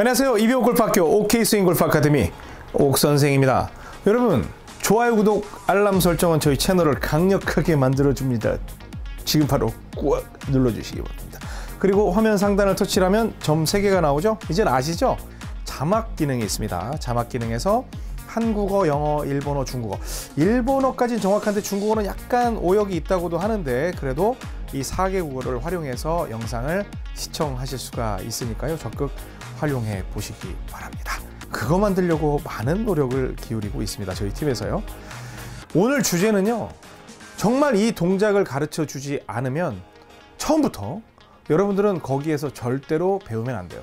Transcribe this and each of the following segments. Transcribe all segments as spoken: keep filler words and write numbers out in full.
안녕하세요. 이병옥 골프학교 OK 스윙 골프 아카데미 옥선생입니다. 여러분, 좋아요, 구독, 알람 설정은 저희 채널을 강력하게 만들어줍니다. 지금 바로 꾹 눌러주시기 바랍니다. 그리고 화면 상단을 터치하면 점 세 개가 나오죠? 이젠 아시죠? 자막 기능이 있습니다. 자막 기능에서 한국어, 영어, 일본어, 중국어. 일본어까지는 정확한데 중국어는 약간 오역이 있다고도 하는데, 그래도 이 네 개 국어를 활용해서 영상을 시청하실 수가 있으니까요. 적극 활용해 보시기 바랍니다. 그거 만들려고 많은 노력을 기울이고 있습니다. 저희 팀에서요. 오늘 주제는요. 정말 이 동작을 가르쳐 주지 않으면 처음부터 여러분들은 거기에서 절대로 배우면 안 돼요.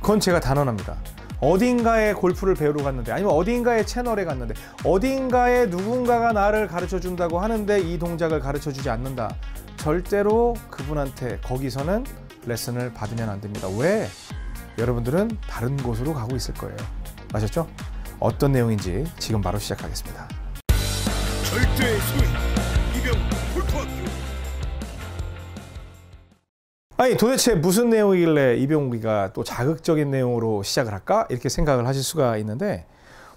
그건 제가 단언합니다. 어딘가에 골프를 배우러 갔는데, 아니면 어딘가에 채널에 갔는데, 어딘가에 누군가가 나를 가르쳐 준다고 하는데 이 동작을 가르쳐 주지 않는다. 절대로 그분한테 거기서는 레슨을 받으면 안 됩니다. 왜? 여러분들은 다른 곳으로 가고 있을 거예요. 아셨죠? 어떤 내용인지 지금 바로 시작하겠습니다. 절대의 스윙, 이병옥 골프학교. 아니, 도대체 무슨 내용이길래 이병옥이가 또 자극적인 내용으로 시작을 할까? 이렇게 생각을 하실 수가 있는데,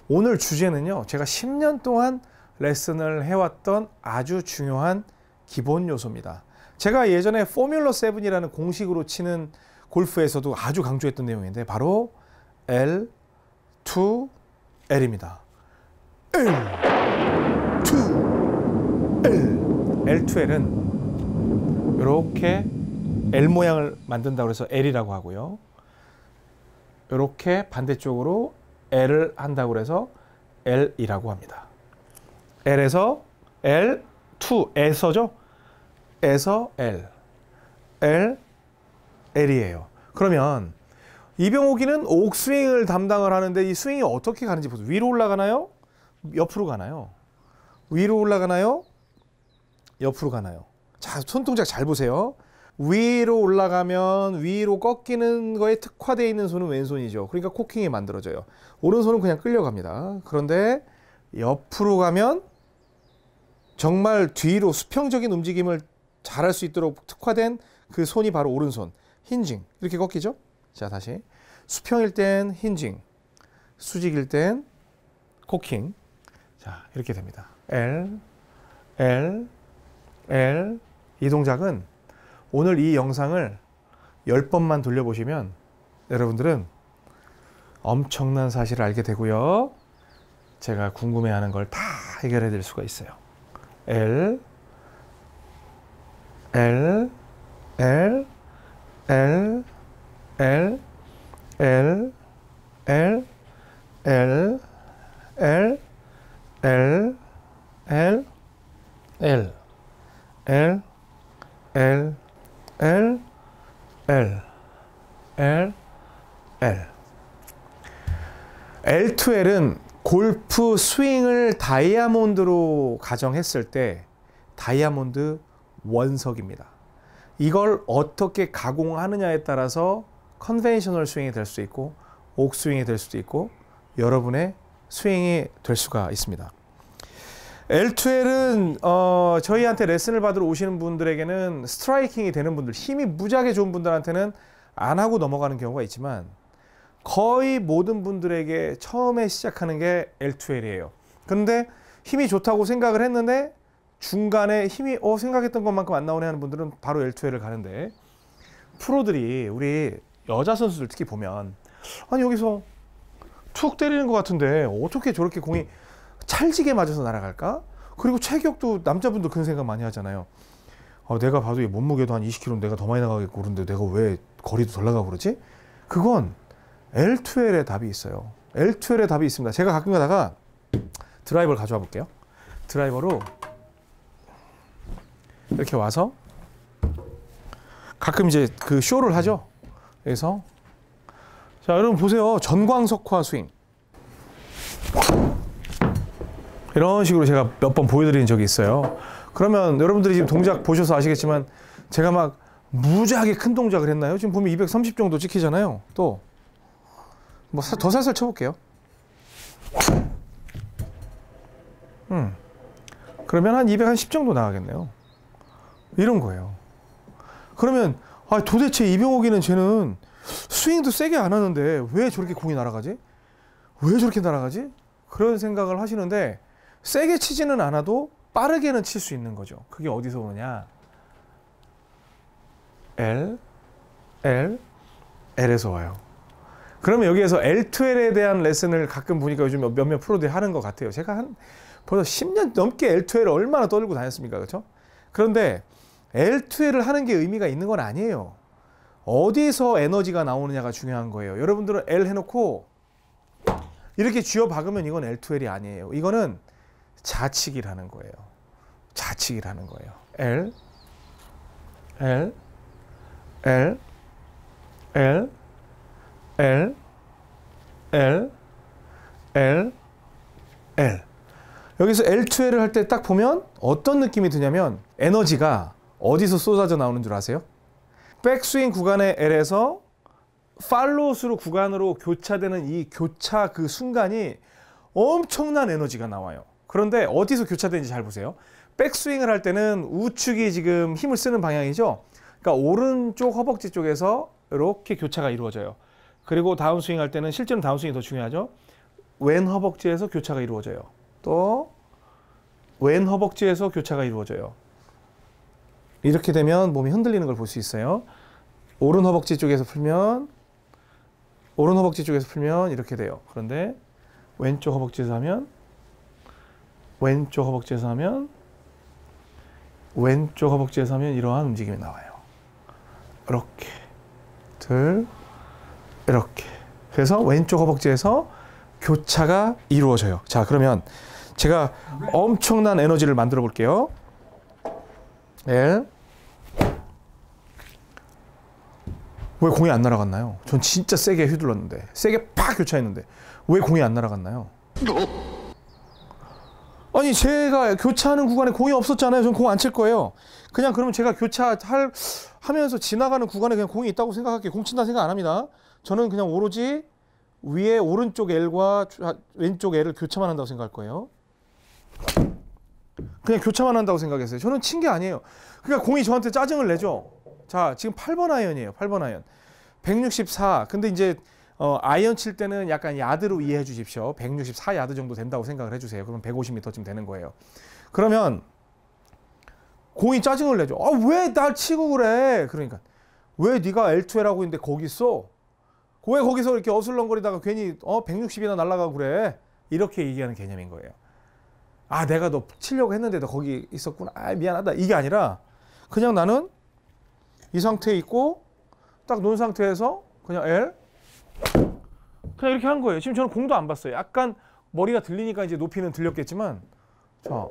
오늘 주제는요, 제가 십 년 동안 레슨을 해왔던 아주 중요한 기본 요소입니다. 제가 예전에 포뮬러 칠이라는 공식으로 치는 골프에서도 아주 강조했던 내용인데, 바로 엘 투 엘입니다. 엘 투 엘. 엘 투 엘은 이렇게 엘 모양을 만든다고 해서 엘이라고 하고요. 이렇게 반대쪽으로 엘을 한다고 해서 엘이라고 합니다. L에서 L, 투, 에서죠? 에서 L, L, L이에요. 그러면 이병옥이는 옥스윙을 담당을 하는데, 이 스윙이 어떻게 가는지 보세요. 위로 올라가나요? 옆으로 가나요? 위로 올라가나요? 옆으로 가나요? 자, 손 동작 잘 보세요. 위로 올라가면 위로 꺾이는 거에 특화되어 있는 손은 왼손이죠. 그러니까 코킹이 만들어져요. 오른손은 그냥 끌려갑니다. 그런데 옆으로 가면 정말 뒤로 수평적인 움직임을 잘할 수 있도록 특화된 그 손이 바로 오른손. 힌징. 이렇게 꺾이죠? 자, 다시. 수평일 땐 힌징. 수직일 땐 코킹. 자, 이렇게 됩니다. L, L, L. 이 동작은 오늘 이 영상을 열 번만 돌려보시면 여러분들은 엄청난 사실을 알게 되고요. 제가 궁금해하는 걸 다 해결해 드릴 수가 있어요. L, L, L, L, L, L, L, L, L, L, L, L, L, L, L, L, L, L. 엘 투 엘은 골프 스윙을 다이아몬드로 가정했을 때 다이아몬드 원석입니다. 이걸 어떻게 가공하느냐에 따라서 컨벤셔널 스윙이 될 수 있고 옥스윙이 될 수도 있고 여러분의 스윙이 될 수가 있습니다. 엘 투 엘은 어, 저희한테 레슨을 받으러 오시는 분들에게는 스트라이킹이 되는 분들, 힘이 무지하게 좋은 분들한테는 안 하고 넘어가는 경우가 있지만, 거의 모든 분들에게 처음에 시작하는 게 엘 투 엘이에요. 그런데 힘이 좋다고 생각을 했는데 중간에 힘이 어 생각했던 것만큼 안 나오네 하는 분들은 바로 엘 투 엘을 가는데, 프로들이, 우리 여자 선수들 특히 보면, 아니 여기서 툭 때리는 것 같은데 어떻게 저렇게 공이 찰지게 맞아서 날아갈까? 그리고 체격도 남자분들 그런 생각 많이 하잖아요. 어, 내가 봐도 몸무게도 한 이십 킬로그램 내가 더 많이 나가겠고, 그런데 내가 왜 거리도 덜 나가고 그러지? 그건 엘 투 엘의 답이 있어요. 엘 투 엘의 답이 있습니다. 제가 가끔 가다가 드라이버를 가져와 볼게요. 드라이버로 이렇게 와서 가끔 이제 그 쇼를 하죠. 그래서 자, 여러분 보세요. 전광석화 스윙. 이런 식으로 제가 몇 번 보여드린 적이 있어요. 그러면 여러분들이 지금 동작 보셔서 아시겠지만, 제가 막 무지하게 큰 동작을 했나요? 지금 보면 이백삼십 정도 찍히잖아요. 또 뭐 더 살살 쳐볼게요. 음, 그러면 한 이백십 정도 나가겠네요. 이런 거예요. 그러면 아, 도대체 이병옥이는 쟤는 스윙도 세게 안 하는데 왜 저렇게 공이 날아가지? 왜 저렇게 날아가지? 그런 생각을 하시는데, 세게 치지는 않아도 빠르게는 칠 수 있는 거죠. 그게 어디서 오느냐? L, L, L에서 와요. 그러면 여기에서 엘 투 엘에 대한 레슨을 가끔 보니까 요즘 몇몇 프로들이 하는 것 같아요. 제가 한 벌써 십 년 넘게 엘 투 엘을 얼마나 떠들고 다녔습니까? 그렇죠? 그런데 엘 투 엘을 하는 게 의미가 있는 건 아니에요. 어디서 에너지가 나오느냐가 중요한 거예요. 여러분들은 L 해놓고 이렇게 쥐어박으면 이건 엘 투 엘이 아니에요. 이거는 좌측이라는 거예요. 좌측이라는 거예요. L, L, L, L, L, L, L, L. 여기서 엘 투 엘을 할 때 딱 보면 어떤 느낌이 드냐면, 에너지가 어디서 쏟아져 나오는 줄 아세요? 백스윙 구간의 L에서 팔로우스루 구간으로 교차되는 이 교차 그 순간이 엄청난 에너지가 나와요. 그런데 어디서 교차되는지 잘 보세요. 백스윙을 할 때는 우측이 지금 힘을 쓰는 방향이죠. 그러니까 오른쪽 허벅지 쪽에서 이렇게 교차가 이루어져요. 그리고 다운스윙 할 때는, 실제로 다운스윙이 더 중요하죠. 왼 허벅지에서 교차가 이루어져요. 또 왼 허벅지에서 교차가 이루어져요. 이렇게 되면 몸이 흔들리는 걸 볼 수 있어요. 오른 허벅지 쪽에서 풀면, 오른 허벅지 쪽에서 풀면 이렇게 돼요. 그런데 왼쪽 허벅지에서 하면, 왼쪽 허벅지에서 하면, 왼쪽 허벅지에서 하면 이러한 움직임이 나와요. 이렇게, 둘, 이렇게. 그래서 왼쪽 허벅지에서 교차가 이루어져요. 자, 그러면 제가 엄청난 에너지를 만들어 볼게요. L. 왜 공이 안 날아갔나요? 전 진짜 세게 휘둘렀는데, 세게 팍 교차했는데 왜 공이 안 날아갔나요? 아니, 제가 교차하는 구간에 공이 없었잖아요. 전 공 안 칠 거예요. 그냥 그러면 제가 교차할 하면서 지나가는 구간에 그냥 공이 있다고 생각할게요. 공 친다 생각 안 합니다. 저는 그냥 오로지 위에 오른쪽 L과 왼쪽 L을 교차만 한다고 생각할 거예요. 그냥 교차만 한다고 생각했어요. 저는 친 게 아니에요. 그러니까 공이 저한테 짜증을 내죠. 자, 지금 팔 번 아이언이에요. 팔 번 아이언. 백육십사. 근데 이제 어, 아이언 칠 때는 약간 야드로 이해해 주십시오. 백육십사 야드 정도 된다고 생각을 해주세요. 그럼 백오십 미터쯤 되는 거예요. 그러면 공이 짜증을 내죠. 아, 왜 날 치고 그래? 그러니까 왜 네가 엘 투 엘 하고 있는데 거기 있어? 왜 거기서 이렇게 어슬렁거리다가 괜히 어, 백육십이나 날아가고 그래? 이렇게 얘기하는 개념인 거예요. 아, 내가 너 치려고 했는데 너 거기 있었구나. 아, 미안하다. 이게 아니라 그냥 나는 이 상태에 있고 딱 놓은 상태에서 그냥 L 그냥 이렇게 한 거예요. 지금 저는 공도 안 봤어요. 약간 머리가 들리니까 이제 높이는 들렸겠지만, 자,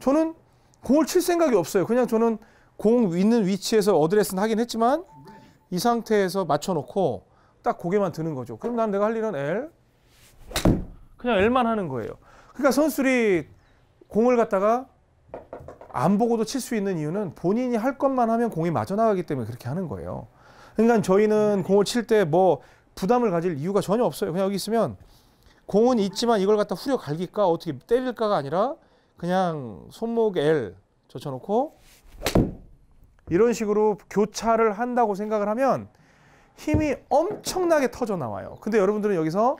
저는 공을 칠 생각이 없어요. 그냥 저는 공 있는 위치에서 어드레스는 하긴 했지만 이 상태에서 맞춰놓고 딱 고개만 드는 거죠. 그럼 난 내가 할 일은 L, 그냥 L만 하는 거예요. 그러니까 선수들이 공을 갖다가 안 보고도 칠 수 있는 이유는 본인이 할 것만 하면 공이 맞아 나가기 때문에 그렇게 하는 거예요. 그러니까 저희는 공을 칠 때 뭐 부담을 가질 이유가 전혀 없어요. 그냥 여기 있으면 공은 있지만 이걸 갖다 후려 갈길까 어떻게 때릴까가 아니라 그냥 손목 L 젖혀놓고 이런 식으로 교차를 한다고 생각을 하면 힘이 엄청나게 터져 나와요. 근데 여러분들은 여기서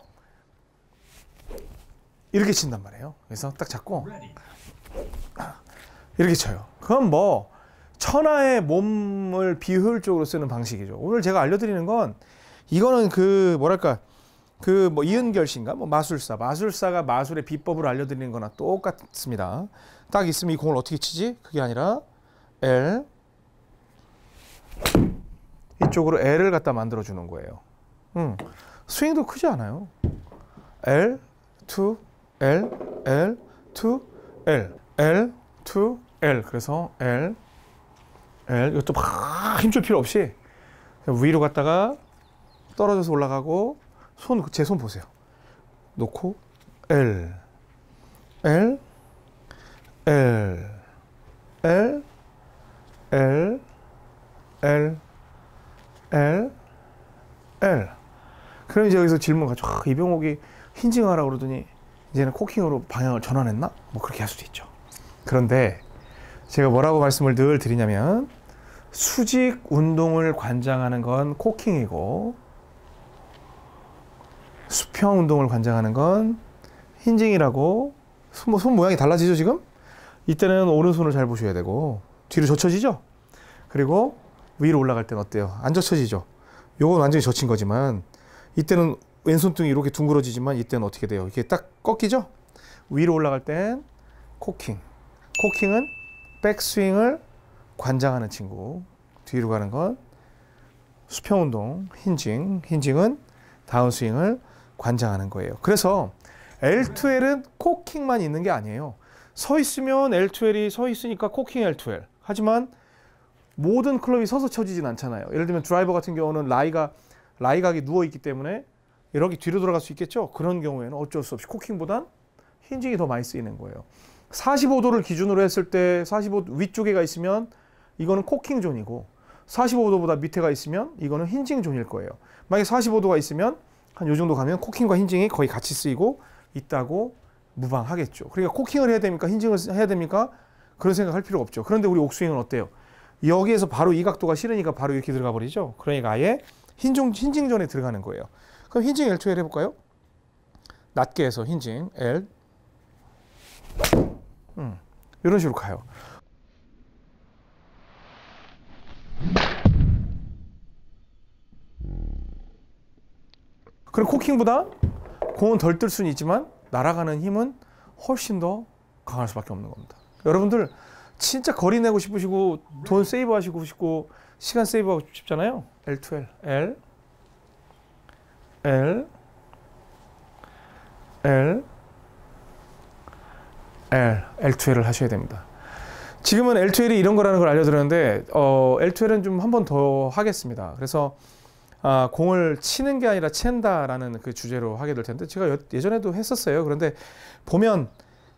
이렇게 친단 말이에요. 그래서 딱 잡고 이렇게 쳐요. 그건 뭐 천하의 몸을 비효율적으로 쓰는 방식이죠. 오늘 제가 알려드리는 건, 이거는 그 뭐랄까, 그 뭐 이은결 씨인가 뭐 마술사 마술사가 마술의 비법을 알려드리는 거나 똑같습니다. 딱 있으면 이 공을 어떻게 치지? 그게 아니라 L, 이쪽으로 L을 갖다 만들어 주는 거예요. 음, 스윙도 크지 않아요. L, 투, L, L, 투, L, L, 투, L. 그래서 L, L. 이것도 막 힘줄 필요 없이 위로 갔다가 떨어져서 올라가고, 손, 제 손 보세요. 놓고 L, L, L, L, L, L, L, L. 그럼 이제 여기서 질문 가죠. 아, 이병옥이 힌징하라고 그러더니 이제는 코킹으로 방향을 전환했나? 뭐 그렇게 할 수도 있죠. 그런데 제가 뭐라고 말씀을 늘 드리냐면, 수직 운동을 관장하는 건 코킹이고 수평 운동을 관장하는 건 힌징이라고, 손, 손 모양이 달라지죠 지금? 이때는 오른손을 잘 보셔야 되고 뒤로 젖혀지죠? 그리고 위로 올라갈 때는 어때요? 안 젖혀지죠? 요건 완전히 젖힌 거지만 이때는 왼손등이 이렇게 둥그러지지만 이때는 어떻게 돼요? 이게 딱 꺾이죠? 위로 올라갈 땐 코킹. 코킹은 백스윙을 관장하는 친구. 뒤로 가는 건 수평 운동, 힌징. 힌징은 다운스윙을 관장하는 거예요. 그래서 엘 투 엘은 코킹만 있는 게 아니에요. 서 있으면 엘 투 엘이 서 있으니까 코킹 엘 투 엘. 하지만 모든 클럽이 서서 쳐지진 않잖아요. 예를 들면 드라이버 같은 경우는 라이가 라이각이 누워 있기 때문에 이렇게 뒤로 돌아갈 수 있겠죠. 그런 경우에는 어쩔 수 없이 코킹보단 힌징이 더 많이 쓰이는 거예요. 사십오 도를 기준으로 했을 때 사십오 도 위쪽에가 있으면 이거는 코킹 존이고 사십오 도보다 밑에가 있으면 이거는 힌징 존일 거예요. 만약에 사십오 도가 있으면 한 요 정도 가면 코킹과 힌징이 거의 같이 쓰이고 있다고 무방하겠죠. 그러니까 코킹을 해야 됩니까? 힌징을 해야 됩니까? 그런 생각할 필요가 없죠. 그런데 우리 옥스윙은 어때요? 여기에서 바로 이 각도가 싫으니까 바로 이렇게 들어가 버리죠. 그러니까 아예 힌종, 힌징 존에 들어가는 거예요. 그럼 힌징 엘 투 엘 해볼까요? 낮게 해서 힌징 엘 음, 이런 식으로 가요. 그럼 코킹보다 공은 덜 뜰 수는 있지만 날아가는 힘은 훨씬 더 강할 수밖에 없는 겁니다. 여러분들 진짜 거리 내고 싶으시고 돈 세이브 하시고 싶고 시간 세이브 하고 싶잖아요. 엘 투 엘, L, L, L, L, 엘 투 엘을 하셔야 됩니다. 지금은 엘 투 엘이 이런 거라는 걸 알려드렸는데 어, 엘 투 엘은 좀 한 번 더 하겠습니다. 그래서 아, 공을 치는 게 아니라 챈다라는 그 주제로 하게 될 텐데 제가 예전에도 했었어요. 그런데 보면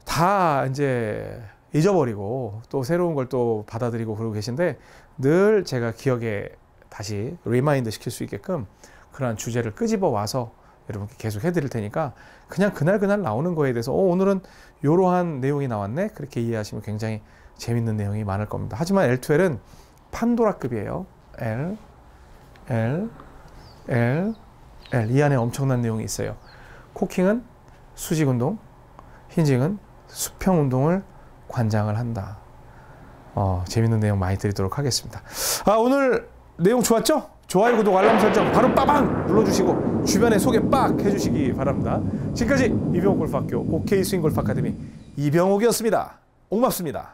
다 이제 잊어버리고 또 새로운 걸 또 받아들이고 그러고 계신데 늘 제가 기억에 다시 리마인드 시킬 수 있게끔 그러한 주제를 끄집어 와서 여러분께 계속 해드릴 테니까 그냥 그날 그날 나오는 거에 대해서 어, 오늘은 이러한 내용이 나왔네 그렇게 이해하시면 굉장히 재밌는 내용이 많을 겁니다. 하지만 엘 투 엘은 판도라급이에요. L, L, L, L. 이 안에 엄청난 내용이 있어요. 코킹은 수직 운동, 힌징은 수평 운동을 관장을 한다. 어, 재밌는 내용 많이 드리도록 하겠습니다. 아, 오늘 내용 좋았죠? 좋아요, 구독, 알람 설정 바로 빠방 눌러주시고 주변에 소개 빡 해주시기 바랍니다. 지금까지 이병옥 골프학교 OK 스윙 골프 아카데미 이병옥이었습니다. 고맙습니다.